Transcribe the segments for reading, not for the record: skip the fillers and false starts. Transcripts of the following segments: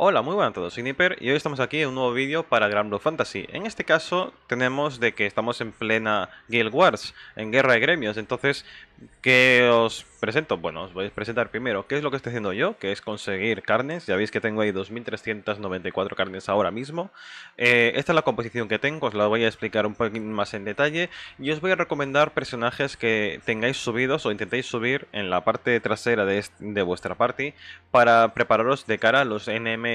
Hola, muy buenas a todos, soy Nipper y hoy estamos aquí en un nuevo vídeo para Granblue Fantasy. En este caso tenemos de que estamos en plena Guild Wars, en guerra de gremios. Entonces, ¿qué os presento? Bueno, os voy a presentar primero qué es lo que estoy haciendo yo, que es conseguir carnes. Ya veis que tengo ahí 2394 carnes ahora mismo. Esta es la composición que tengo, os la voy a explicar un poquito más en detalle. Y os voy a recomendar personajes que tengáis subidos o intentéis subir en la parte trasera de vuestra party para prepararos de cara a los NM100,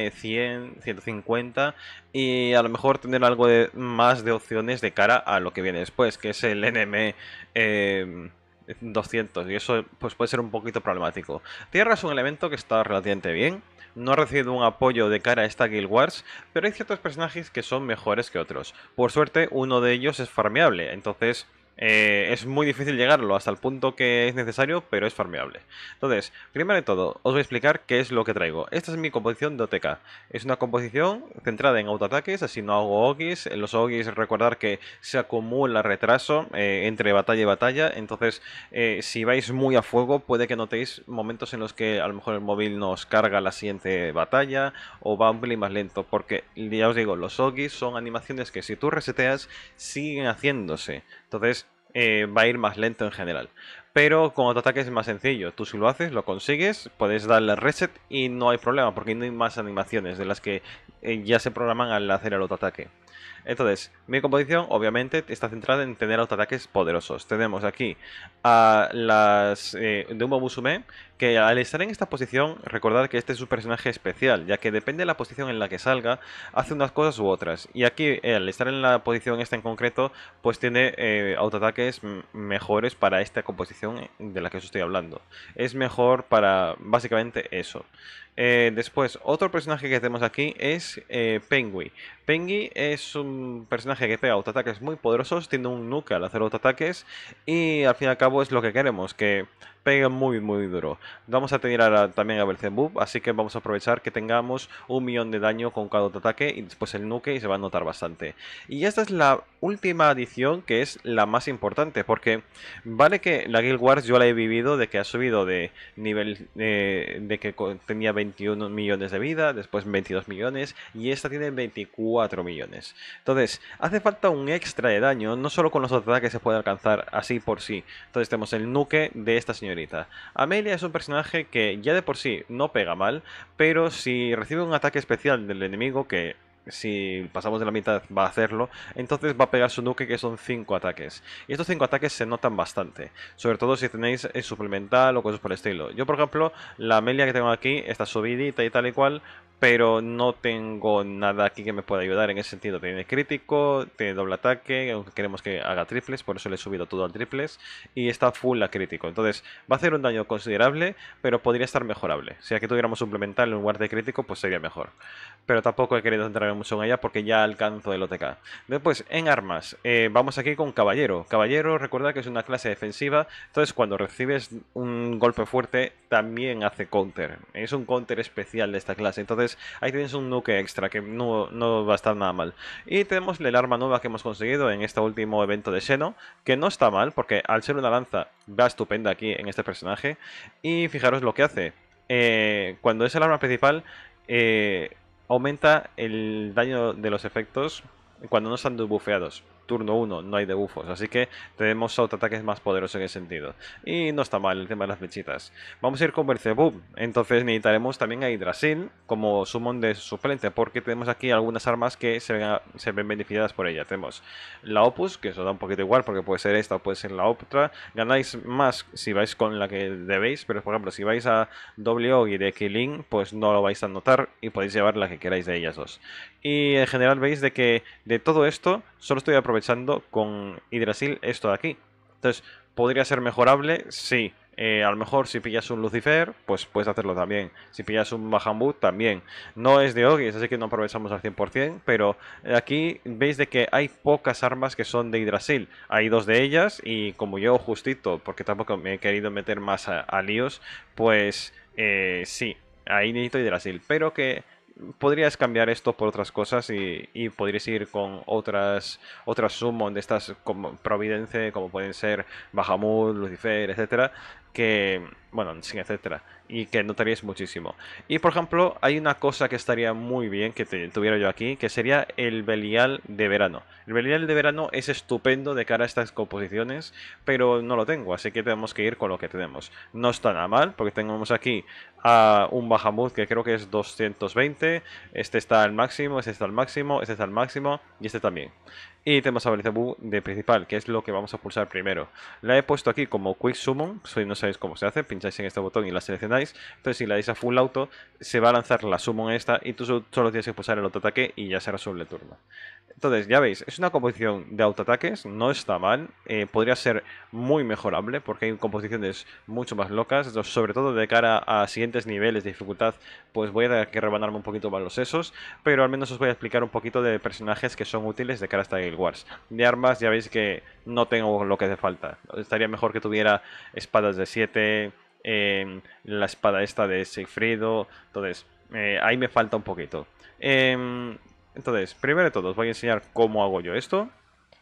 150 y a lo mejor tener algo más de opciones de cara a lo que viene después, que es el NM200, y eso pues puede ser un poquito problemático. Tierra es un elemento que está relativamente bien. No ha recibido un apoyo de cara a esta Guild Wars, pero hay ciertos personajes que son mejores que otros. Por suerte, uno de ellos es farmeable, entonces es muy difícil llegarlo hasta el punto que es necesario, pero es farmeable. Entonces, primero de todo, os voy a explicar qué es lo que traigo. Esta es mi composición de OTK. Es una composición centrada en autoataques, así no hago Oggies. Los Oggies, recordar que se acumula retraso entre batalla y batalla. Entonces, si vais muy a fuego, puede que notéis momentos en los que a lo mejor el móvil nos carga la siguiente batalla o va un pelín más lento, porque ya os digo, los Oggies son animaciones que si tú reseteas siguen haciéndose. Entonces va a ir más lento en general. Pero con autoataque es más sencillo. Tú si lo haces, lo consigues, puedes darle reset y no hay problema, porque no hay más animaciones de las que ya se programan al hacer el autoataque. Entonces, mi composición obviamente está centrada en tener autoataques poderosos. Tenemos aquí a las de Umo Busume, que al estar en esta posición, recordad que este es un personaje especial, ya que depende de la posición en la que salga, hace unas cosas u otras. Y aquí, al estar en la posición esta en concreto, pues tiene autoataques mejores para esta composición de la que os estoy hablando. Es mejor para básicamente eso. Después, otro personaje que tenemos aquí es Pengi. Pengi es un personaje que pega autoataques muy poderosos, tiene un nuke al hacer autoataques y al fin y al cabo es lo que queremos, que pegue muy muy duro. Vamos a tener también a Belzenbub, así que vamos a aprovechar que tengamos 1.000.000 de daño con cada autoataque y después el nuke, y se va a notar bastante. Y esta es la última adición, que es la más importante, porque vale que la Guild Wars yo la he vivido de que ha subido de nivel de que tenía 21 millones de vida, después 22 millones y esta tiene 24 millones. Entonces hace falta un extra de daño, no solo con los autoataques se puede alcanzar así por sí. Entonces tenemos el nuke de esta señora. Amelia es un personaje que ya de por sí no pega mal, pero si recibe un ataque especial del enemigo, que si pasamos de la mitad va a hacerlo, entonces va a pegar su nuke, que son 5 ataques. Y estos 5 ataques se notan bastante, sobre todo si tenéis el suplemental o cosas por el estilo. Yo, por ejemplo, la Amelia que tengo aquí está subidita y tal y cual, pero no tengo nada aquí que me pueda ayudar en ese sentido. Tiene crítico, tiene doble ataque, aunque queremos que haga triples, por eso le he subido todo al triples. Y está full a crítico, entonces va a hacer un daño considerable, pero podría estar mejorable. Si aquí tuviéramos suplementar en lugar de crítico, pues sería mejor. Pero tampoco he querido centrarme mucho en ella porque ya alcanzo el OTK. Después, en armas, vamos aquí con Caballero. Caballero, recordad que es una clase defensiva, entonces cuando recibes un golpe fuerte, también hace counter. Es un counter especial de esta clase, entonces ahí tienes un nuke extra que no va a estar nada mal. Y tenemos el arma nueva que hemos conseguido en este último evento de Xeno, que no está mal, porque al ser una lanza va estupenda aquí en este personaje. Y fijaros lo que hace. Cuando es el arma principal, aumenta el daño de los efectos cuando no están debufeados. Turno 1 no hay debuffos, así que tenemos autoataques más poderosos en ese sentido. Y no está mal el tema de las flechitas. Vamos a ir con Belzebub, entonces necesitaremos también a Hidrasil como summon de suplente, porque tenemos aquí algunas armas que se ven beneficiadas por ella. Tenemos la Opus, que eso da un poquito igual porque puede ser esta o puede ser la otra. Ganáis más si vais con la que debéis, pero por ejemplo si vais a Oggy de Killing, pues no lo vais a notar y podéis llevar la que queráis de ellas dos. Y en general veis de que de todo esto solo estoy aprovechando con Hidrasil esto de aquí. Entonces, ¿podría ser mejorable? Sí. A lo mejor si pillas un Lucifer, pues puedes hacerlo también. Si pillas un Bahamut, también. No es de Oggies, así que no aprovechamos al 100%, pero aquí veis de que hay pocas armas que son de Hidrasil. Hay dos de ellas y como yo justito, porque tampoco me he querido meter más a líos, pues sí, ahí necesito Hidrasil, pero que podrías cambiar esto por otras cosas y podrías ir con otras summon de estas como Providence, como pueden ser Bahamut, Lucifer, etcétera, que, bueno, sin etcétera, y que notaríais muchísimo. Y por ejemplo, hay una cosa que estaría muy bien que tuviera yo aquí, que sería el Belial de verano. El Belial de verano es estupendo de cara a estas composiciones, pero no lo tengo, así que tenemos que ir con lo que tenemos. No está nada mal, porque tenemos aquí a un Bahamut que creo que es 220, este está al máximo, este está al máximo, este está al máximo y este también. Y tenemos a Belzenbub de principal, que es lo que vamos a pulsar primero. La he puesto aquí como Quick Summon, si no sabéis cómo se hace, pincháis en este botón y la seleccionáis. Entonces si la dais a Full Auto, se va a lanzar la Summon esta y tú solo tienes que pulsar el autoataque y ya se resuelve el turno. Entonces ya veis, es una composición de autoataques, no está mal, podría ser muy mejorable porque hay composiciones mucho más locas, sobre todo de cara a siguientes niveles de dificultad, pues voy a tener que rebanarme un poquito más los sesos, pero al menos os voy a explicar un poquito de personajes que son útiles de cara a esta Guild Wars. De armas ya veis que no tengo lo que hace falta, estaría mejor que tuviera espadas de 7, la espada esta de Siegfriedo, entonces ahí me falta un poquito. Entonces, primero de todo, os voy a enseñar cómo hago yo esto.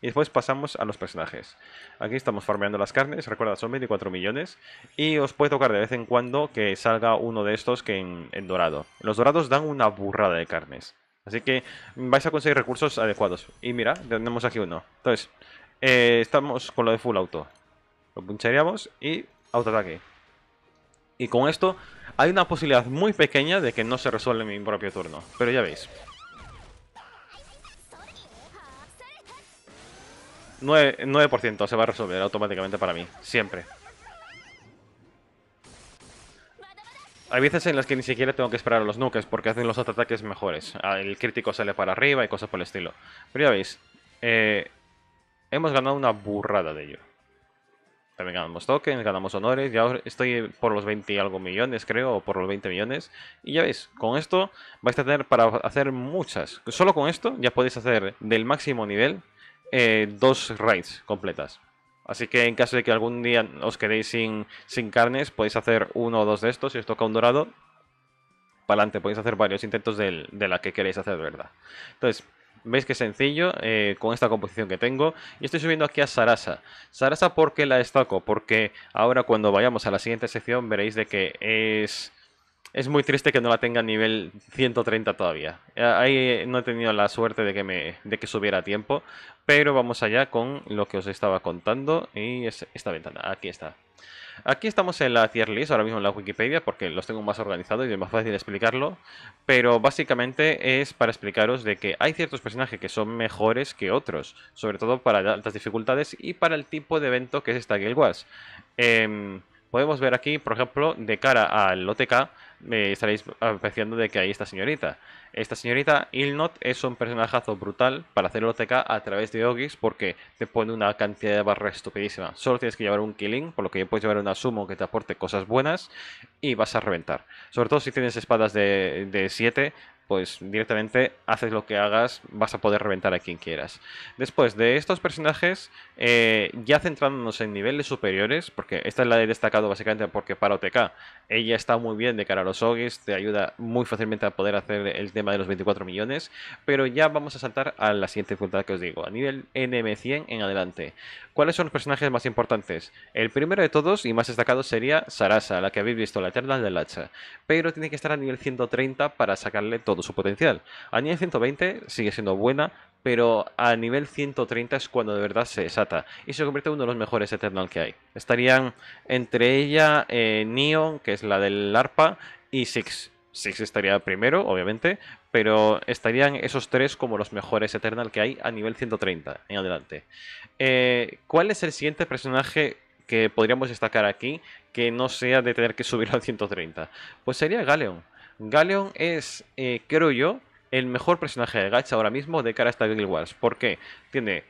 Y después pasamos a los personajes. Aquí estamos farmeando las carnes, recuerda, son 24 millones. Y os puede tocar de vez en cuando que salga uno de estos que en dorado. Los dorados dan una burrada de carnes. Así que vais a conseguir recursos adecuados. Y mira, tenemos aquí uno. Entonces, estamos con lo de full auto. Lo puncharíamos y autoataque. Y con esto hay una posibilidad muy pequeña de que no se resuelva en mi propio turno. Pero ya veis. 9% se va a resolver automáticamente para mí, siempre. Hay veces en las que ni siquiera tengo que esperar a los nukes porque hacen los ataques mejores. El crítico sale para arriba y cosas por el estilo. Pero ya veis, hemos ganado una burrada de ello. También ganamos tokens, ganamos honores. Ya estoy por los 20 y algo millones, creo, o por los 20 millones. Y ya veis, con esto vais a tener para hacer muchas. Solo con esto ya podéis hacer del máximo nivel 2 raids completas. Así que en caso de que algún día os quedéis sin carnes, podéis hacer uno o dos de estos. Si os toca un dorado, para adelante, podéis hacer varios intentos de la que queréis hacer, ¿verdad? Entonces, veis que sencillo con esta composición que tengo. Y estoy subiendo aquí a Sarasa. Sarasa, ¿por qué la destaco? Porque ahora cuando vayamos a la siguiente sección veréis de que es muy triste que no la tenga nivel 130 todavía. Ahí no he tenido la suerte de que subiera a tiempo. Pero vamos allá con lo que os estaba contando. Y es esta ventana, aquí está. Aquí estamos en la tier list, ahora mismo en la Wikipedia, porque los tengo más organizados y es más fácil explicarlo. Pero básicamente es para explicaros de que hay ciertos personajes que son mejores que otros. Sobre todo para altas dificultades y para el tipo de evento que es esta Guild Wars. Podemos ver aquí, por ejemplo, de cara al OTK, estaréis apreciando de que hay esta señorita. Esta señorita, Illnot, es un personajazo brutal para hacer el OTK a través de Oggies porque te pone una cantidad de barras estupidísima. Solo tienes que llevar un killing, por lo que puedes llevar una sumo que te aporte cosas buenas y vas a reventar. Sobre todo si tienes espadas de 7, pues directamente haces lo que hagas, vas a poder reventar a quien quieras. Después de estos personajes, ya centrándonos en niveles superiores, porque esta es la de destacado básicamente porque para OTK ella está muy bien de cara a los Oggies, te ayuda muy fácilmente a poder hacer el tema de los 24 millones, pero ya vamos a saltar a la siguiente dificultad que os digo, a nivel NM100 en adelante. ¿Cuáles son los personajes más importantes? El primero de todos y más destacado sería Sarasa, la que habéis visto, la eterna del hacha, pero tiene que estar a nivel 130 para sacarle todo su potencial. A nivel 120 sigue siendo buena, pero a nivel 130 es cuando de verdad se desata y se convierte en uno de los mejores Eternal que hay. Estarían entre ella Neon, que es la del arpa, y Six. Six estaría primero, obviamente, pero estarían esos tres como los mejores Eternal que hay a nivel 130 en adelante. ¿Cuál es el siguiente personaje que podríamos destacar aquí que no sea de tener que subir al 130? Pues sería Galleon. Galleon es, creo yo, el mejor personaje de gacha ahora mismo de cara a esta Guild Wars. ¿Por qué? Tiene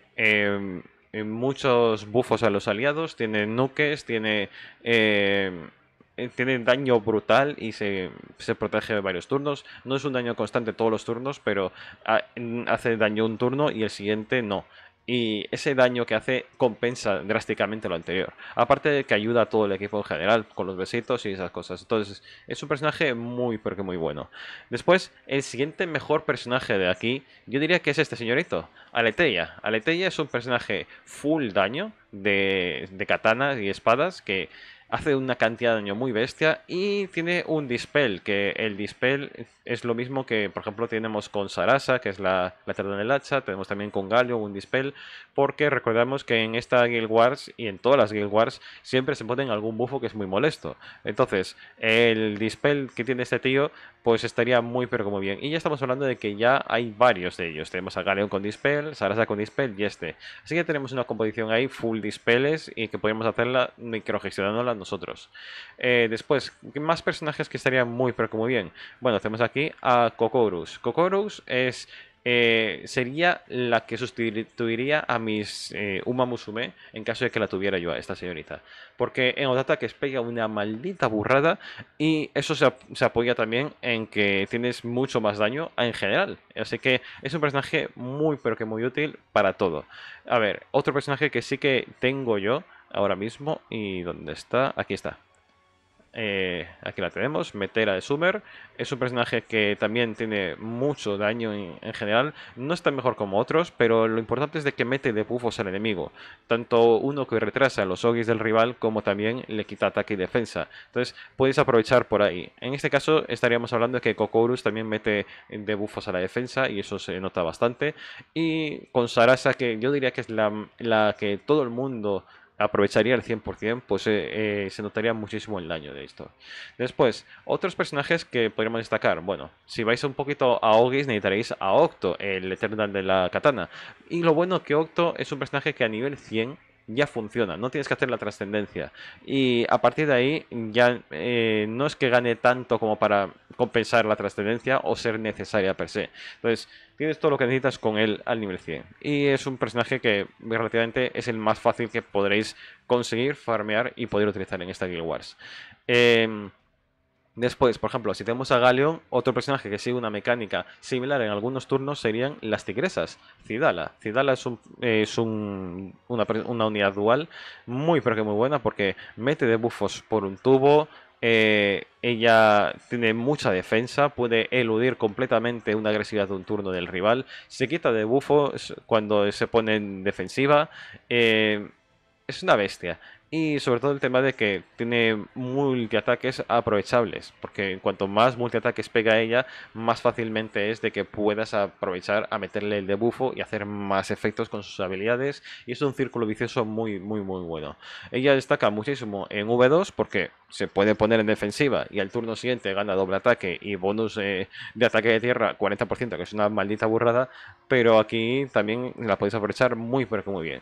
muchos buffos a los aliados, tiene nukes, tiene daño brutal y se protege de varios turnos. No es un daño constante todos los turnos, pero hace daño un turno y el siguiente no. Y ese daño que hace compensa drásticamente lo anterior. Aparte de que ayuda a todo el equipo en general con los besitos y esas cosas. Entonces es un personaje muy pero que muy bueno. Después el siguiente mejor personaje de aquí yo diría que es este señorito. Aletheia. Aletheia es un personaje full daño de katanas y espadas que hace una cantidad de daño muy bestia y tiene un Dispel, que el Dispel es lo mismo que, por ejemplo, tenemos con Sarasa, que es la tardón del hacha, tenemos también con Galleon un Dispel, porque recordamos que en esta Guild Wars y en todas las Guild Wars siempre se ponen algún bufo que es muy molesto. Entonces, el Dispel que tiene este tío, pues estaría muy pero como bien. Y ya estamos hablando de que ya hay varios de ellos. Tenemos a Galleon con Dispel, Sarasa con Dispel y este. Así que tenemos una composición ahí full Dispeles y que podemos hacerla microgestionándola nosotros. Después, más personajes que estarían muy pero como bien. Bueno, tenemos aquí a Kokorus. Kokorus es... sería la que sustituiría a mis Umo Busume en caso de que la tuviera yo a esta señorita, porque en los ataques pega una maldita burrada y eso se apoya también en que tienes mucho más daño en general, así que es un personaje muy pero que muy útil para todo. A ver, otro personaje que sí que tengo yo ahora mismo, y ¿dónde está? Aquí está. Aquí la tenemos, Metera de Summer. Es un personaje que también tiene mucho daño en general. No es tan mejor como otros, pero lo importante es de que mete de buffos al enemigo. Tanto uno que retrasa los Oggies del rival, como también le quita ataque y defensa. Entonces puedes aprovechar por ahí. En este caso estaríamos hablando de que Kokorus también mete de buffos a la defensa, y eso se nota bastante. Y con Sarasa, que yo diría que es la que todo el mundo aprovecharía al 100%, pues se notaría muchísimo el daño de esto. Después, otros personajes que podríamos destacar. Bueno, si vais un poquito a Oggies, necesitaréis a Octo, el Eternal de la katana. Y lo bueno que Octo es un personaje que a nivel 100 ya funciona, no tienes que hacer la trascendencia. Y a partir de ahí ya no es que gane tanto como para compensar la trascendencia o ser necesaria per se. Entonces tienes todo lo que necesitas con él al nivel 100. Y es un personaje que relativamente es el más fácil que podréis conseguir, farmear y poder utilizar en esta Guild Wars. Después, por ejemplo, si tenemos a Galleon, otro personaje que sigue una mecánica similar en algunos turnos serían las tigresas, Cidala. Cidala es, una unidad dual muy pero que muy buena, porque mete debuffos por un tubo. Ella tiene mucha defensa, puede eludir completamente una agresividad de un turno del rival, se quita debuffos cuando se pone en defensiva. Es una bestia. Y sobre todo el tema de que tiene multiataques aprovechables, porque en cuanto más multiataques pega ella, más fácilmente es de que puedas aprovechar a meterle el debufo y hacer más efectos con sus habilidades. Y es un círculo vicioso muy, muy, muy bueno. Ella destaca muchísimo en V2 porque se puede poner en defensiva y al turno siguiente gana doble ataque y bonus de ataque de tierra 40%, que es una maldita burrada, pero aquí también la podéis aprovechar muy, pero muy bien.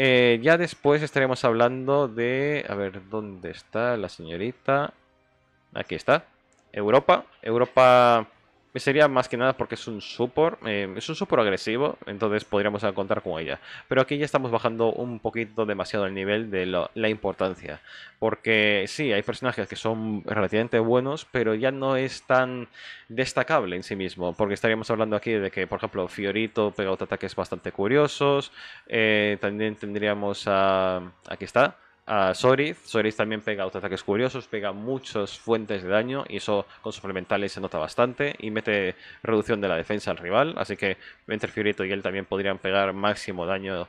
Ya después estaremos hablando de... A ver, ¿dónde está la señorita? Aquí está. Europa. Europa sería más que nada porque es un support agresivo, entonces podríamos contar con ella. Pero aquí ya estamos bajando un poquito demasiado el nivel de la importancia. Porque sí, hay personajes que son relativamente buenos, pero ya no es tan destacable en sí mismo. Porque estaríamos hablando aquí de que, por ejemplo, Fiorito pega otros ataques bastante curiosos. También tendríamos a... Aquí está. A Soriz. Soriz también pega autoataques curiosos, pega muchas fuentes de daño y eso con suplementales se nota bastante y mete reducción de la defensa al rival, así que entre Fiorito y él también podrían pegar máximo daño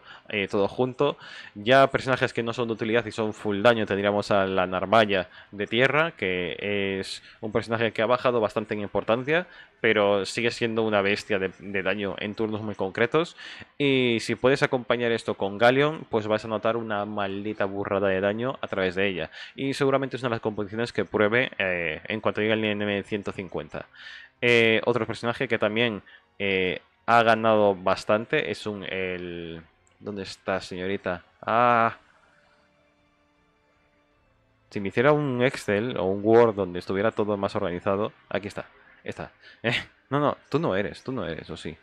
todo junto. Ya personajes que no son de utilidad y son full daño, tendríamos a la Narmaya de tierra, que es un personaje que ha bajado bastante en importancia, pero sigue siendo una bestia de daño en turnos muy concretos. Y si puedes acompañar esto con Galleon, pues vas a notar una maldita burrada de daño a través de ella, y seguramente es una de las composiciones que pruebe en cuanto llegue al NM150. Otro personaje que también ha ganado bastante es ¿Dónde está, señorita? Si me hiciera un Excel o un Word donde estuviera todo más organizado. Aquí está. Esta. No, tú no eres, o sí.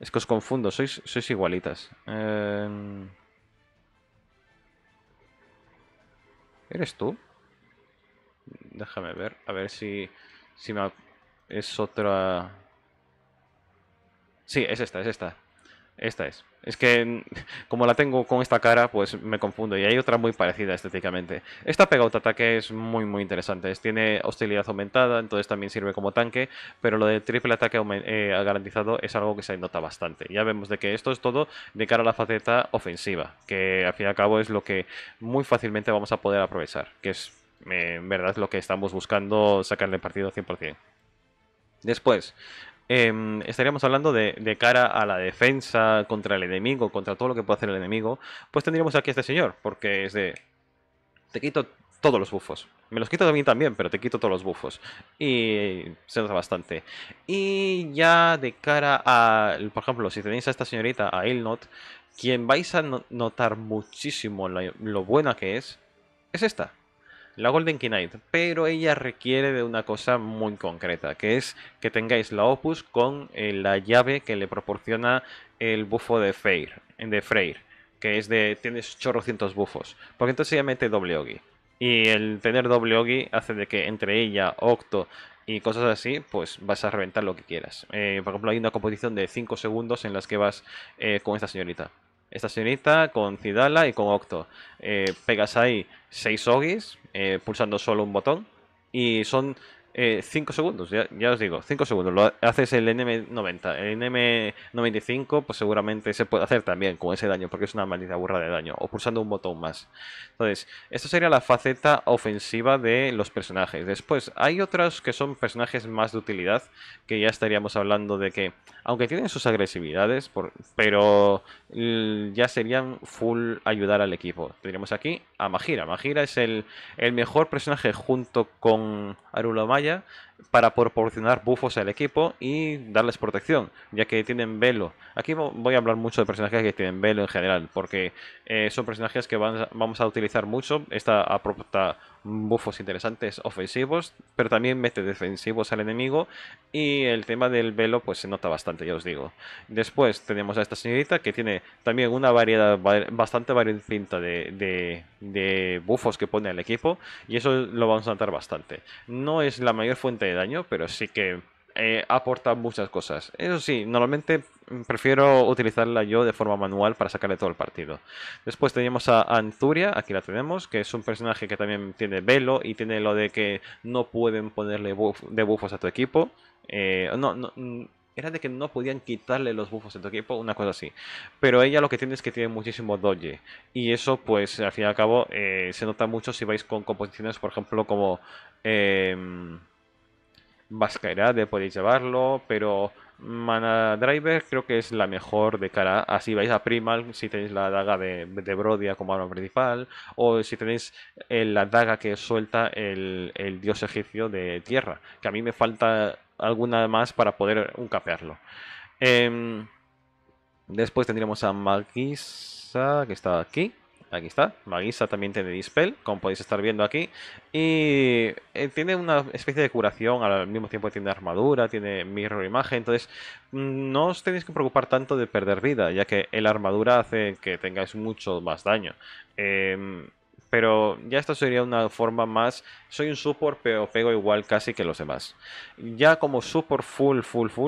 Es que os confundo, sois igualitas. ¿Eres tú? Déjame ver, a ver si me... Es otra... Sí, es esta. Esta es. Es que como la tengo con esta cara, pues me confundo. Y hay otra muy parecida estéticamente. Esta pega autoataque es muy muy interesante. Tiene hostilidad aumentada, entonces también sirve como tanque. Pero lo de triple ataque garantizado es algo que se nota bastante. Ya vemos de que esto es todo de cara a la faceta ofensiva, que al fin y al cabo es lo que muy fácilmente vamos a poder aprovechar. Que es en verdad lo que estamos buscando sacarle partido 100%. Después... estaríamos hablando de cara a la defensa contra el enemigo, contra todo lo que puede hacer el enemigo. Pues tendríamos aquí a este señor, porque es de... te quito todos los buffos. Me los quito a mí también, pero te quito todos los buffos. Y se nota bastante. Y ya de cara a... por ejemplo, si tenéis a esta señorita, a Illnot, quien vais a notar muchísimo lo buena que es esta. La Golden Knight, pero ella requiere de una cosa muy concreta, que es que tengáis la Opus con la llave que le proporciona el bufo de Freyr, que es de tienes chorrocientos bufos, porque entonces ella mete doble Oggi. Y el tener doble Oggi hace de que entre ella, Octo y cosas así, pues vas a reventar lo que quieras. Por ejemplo, hay una composición de 5 segundos en las que vas con esta señorita. Esta señorita con Cidala y con Octo. Pegas ahí 6 Oggies pulsando solo un botón. Y son 5 segundos, ya os digo, 5 segundos. Lo haces el NM100. El NM95 pues seguramente se puede hacer también con ese daño, porque es una maldita burra de daño. O pulsando un botón más. Entonces, esto sería la faceta ofensiva de los personajes. Después, hay otros que son personajes más de utilidad, que ya estaríamos hablando de que, aunque tienen sus agresividades, pero ya serían full ayudar al equipo. Tendríamos aquí a Magisa. Magisa es el mejor personaje junto con Arulomaya para proporcionar buffos al equipo y darles protección, ya que tienen velo. Aquí voy a hablar mucho de personajes que tienen velo en general, porque son personajes que vamos a utilizar mucho. Esta aporta buffos interesantes ofensivos, pero también mete defensivos al enemigo, y el tema del velo pues se nota bastante, ya os digo. Después tenemos a esta señorita, que tiene también una variedad bastante variopinta de buffos que pone al equipo, y eso lo vamos a notar bastante. No es la mayor fuente de daño, pero sí que aporta muchas cosas. Eso sí, normalmente prefiero utilizarla yo de forma manual para sacarle todo el partido. Después tenemos a Anturia, aquí la tenemos, que es un personaje que también tiene velo y tiene lo de que no pueden ponerle buffos a tu equipo. Era de que no podían quitarle los buffos a tu equipo, una cosa así. Pero ella lo que tiene es que tiene muchísimo dodge. Y eso, pues, al fin y al cabo, se nota mucho si vais con composiciones, por ejemplo, como... Vascairade podéis llevarlo, pero... Mana Driver creo que es la mejor de cara, así vais a Primal si tenéis la daga de Brodia como arma principal, o si tenéis la daga que suelta el dios egipcio de tierra, que a mí me falta alguna más para poder uncapearlo. Después tendríamos a Magisa, que está aquí. Aquí está, Magisa también tiene Dispel, como podéis estar viendo aquí. Y tiene una especie de curación, al mismo tiempo tiene armadura, tiene mirror imagen. Entonces no os tenéis que preocupar tanto de perder vida, ya que la armadura hace que tengáis mucho más daño. Pero ya esto sería una forma más... Soy un support, pero pego igual casi que los demás. Ya como support full,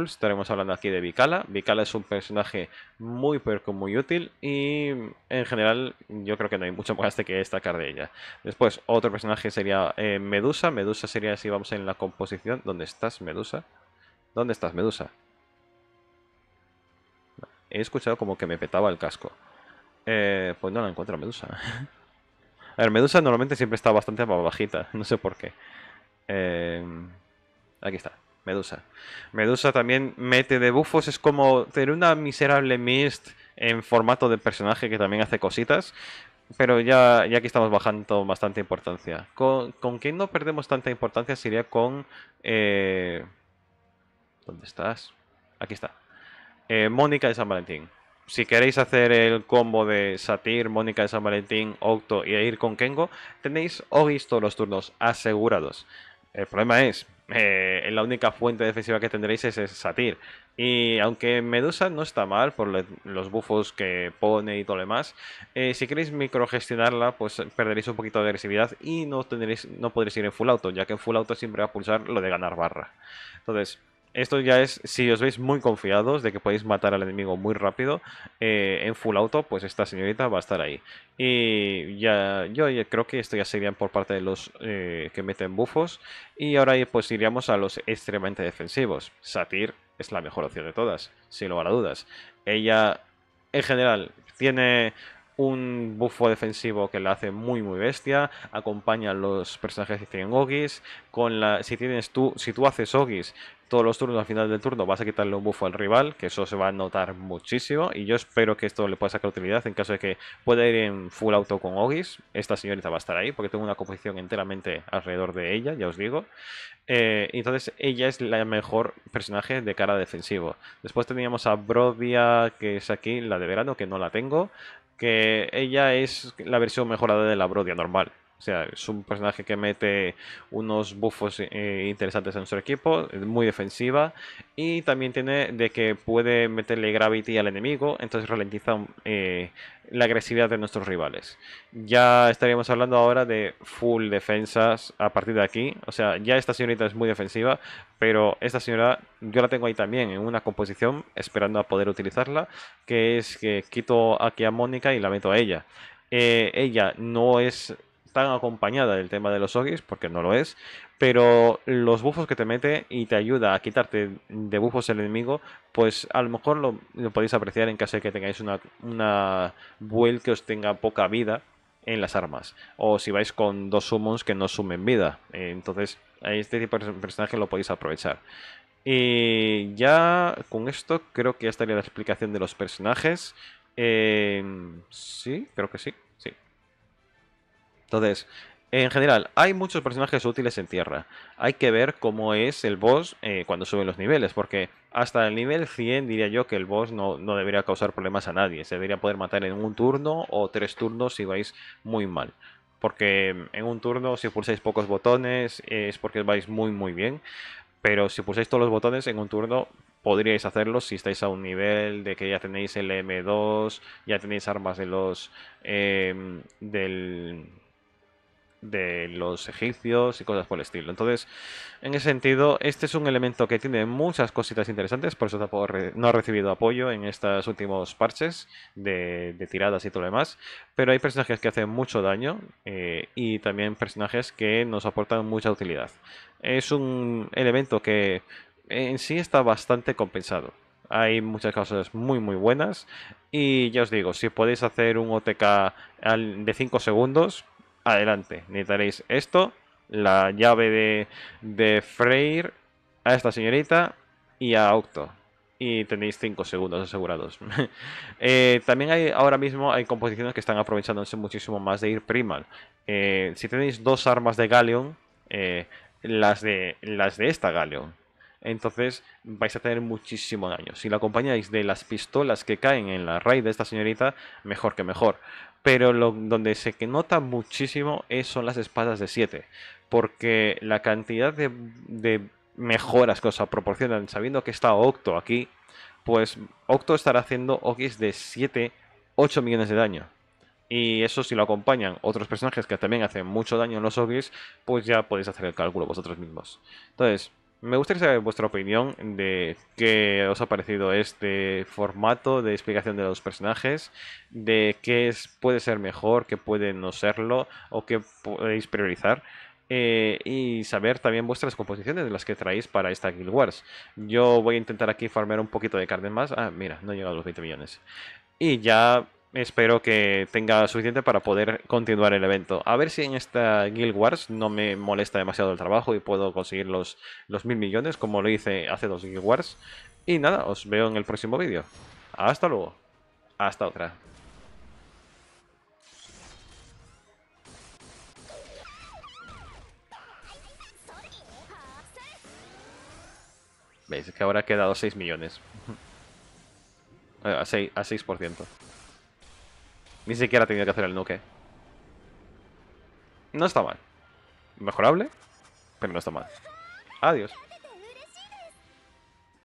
estaremos hablando aquí de Vicala. Vicala es un personaje muy, pero muy útil. Y en general, yo creo que no hay mucho más que destacar de ella. Después, otro personaje sería Medusa. Medusa sería, si vamos en la composición... ¿Dónde estás, Medusa? ¿Dónde estás, Medusa? He escuchado como que me petaba el casco. Pues no la encuentro, Medusa. A ver, Medusa normalmente siempre está bastante más bajita, no sé por qué. Aquí está, Medusa. Medusa también mete de buffos, es como tener una miserable mist en formato de personaje que también hace cositas. Pero ya aquí estamos bajando bastante importancia. ¿Con quién no perdemos tanta importancia? Sería con... ¿Dónde estás? Aquí está. Mónica de San Valentín. Si queréis hacer el combo de Satir, Mónica de San Valentín, Octo y ir con Kengo, tenéis Oggies todos los turnos asegurados. El problema es, la única fuente defensiva que tendréis es Satir. Y aunque Medusa no está mal por los buffos que pone y todo lo demás, si queréis microgestionarla, pues perderéis un poquito de agresividad y no podréis ir en full auto, ya que en full auto siempre va a pulsar lo de ganar barra. Entonces... Esto ya es, si os veis muy confiados de que podéis matar al enemigo muy rápido, en full auto, pues esta señorita va a estar ahí. Y ya, yo ya creo que esto ya serían por parte de los que meten bufos. Y ahora pues iríamos a los extremadamente defensivos. Satir es la mejor opción de todas, sin lugar a dudas. Ella, en general, tiene un buffo defensivo que la hace muy muy bestia, acompaña a los personajes que tienen Oggies, si tú haces Oggies todos los turnos, al final del turno vas a quitarle un buffo al rival, que eso se va a notar muchísimo, y yo espero que esto le pueda sacar utilidad en caso de que pueda ir en full auto con Oggies. Esta señorita va a estar ahí, porque tengo una composición enteramente alrededor de ella, ya os digo. Entonces ella es la mejor personaje de cara defensivo. Después teníamos a Brodia, que es aquí la de verano, que no la tengo, que ella es la versión mejorada de la Brodia normal. O sea, es un personaje que mete unos buffos interesantes en nuestro equipo, muy defensiva. Y también tiene de que puede meterle gravity al enemigo, entonces ralentiza la agresividad de nuestros rivales. Ya estaríamos hablando ahora de full defensas a partir de aquí. O sea, ya esta señorita es muy defensiva, pero esta señora yo la tengo ahí también en una composición, esperando a poder utilizarla, que es que quito aquí a Mónica y la meto a ella. Ella no es tan acompañada del tema de los Oggies, porque no lo es, pero los buffos que te mete y te ayuda a quitarte de buffos el enemigo, pues a lo mejor lo podéis apreciar en caso de que tengáis una build que os tenga poca vida en las armas, o si vais con dos summons que no sumen vida. Entonces a este tipo de personaje lo podéis aprovechar. Y ya con esto creo que ya estaría la explicación de los personajes. Sí, creo que sí. Entonces, en general, hay muchos personajes útiles en tierra. Hay que ver cómo es el boss cuando suben los niveles, porque hasta el nivel 100 diría yo que el boss no debería causar problemas a nadie. Se debería poder matar en un turno o 3 turnos si vais muy mal. Porque en un turno, si pulsáis pocos botones, es porque vais muy muy bien. Pero si pulsáis todos los botones en un turno, podríais hacerlo si estáis a un nivel de que ya tenéis el NM100, ya tenéis armas de los de los egipcios y cosas por el estilo. Entonces, en ese sentido, este es un elemento que tiene muchas cositas interesantes, por eso tampoco no ha recibido apoyo en estos últimos parches de tiradas y todo lo demás, pero hay personajes que hacen mucho daño y también personajes que nos aportan mucha utilidad. Es un elemento que en sí está bastante compensado. Hay muchas cosas muy muy buenas y ya os digo, si podéis hacer un OTK de 5 segundos, adelante. Necesitaréis esto, la llave de Freyr, a esta señorita y a Octo. Y tenéis 5 segundos asegurados. También ahora mismo hay composiciones que están aprovechándose muchísimo más de ir Primal. Si tenéis 2 armas de Galleon, las de esta Galleon, entonces vais a tener muchísimo daño. Si lo acompañáis de las pistolas que caen en la raid de esta señorita, mejor que mejor. Pero donde se nota muchísimo son las espadas de 7. Porque la cantidad de mejoras que os proporcionan, sabiendo que está Octo aquí, pues Octo estará haciendo Oggies de 8 millones de daño. Y eso, si lo acompañan otros personajes que también hacen mucho daño en los Oggies, pues ya podéis hacer el cálculo vosotros mismos. Entonces, me gustaría saber vuestra opinión de qué os ha parecido este formato de explicación de los personajes, de qué puede ser mejor, qué puede no serlo o qué podéis priorizar. Y saber también vuestras composiciones de las que traéis para esta Guild Wars. Yo voy a intentar aquí farmear un poquito de carne más. Ah, mira, no he llegado a los 20 millones. Y ya espero que tenga suficiente para poder continuar el evento. A ver si en esta Guild Wars no me molesta demasiado el trabajo y puedo conseguir los 1000 millones como lo hice hace 2 Guild Wars. Y nada, os veo en el próximo vídeo. Hasta luego. Hasta otra. ¿Veis? Es que ahora ha quedado 6 millones. A 6%. Ni siquiera tenía que hacer el nuke. No está mal. Mejorable, pero no está mal. Adiós.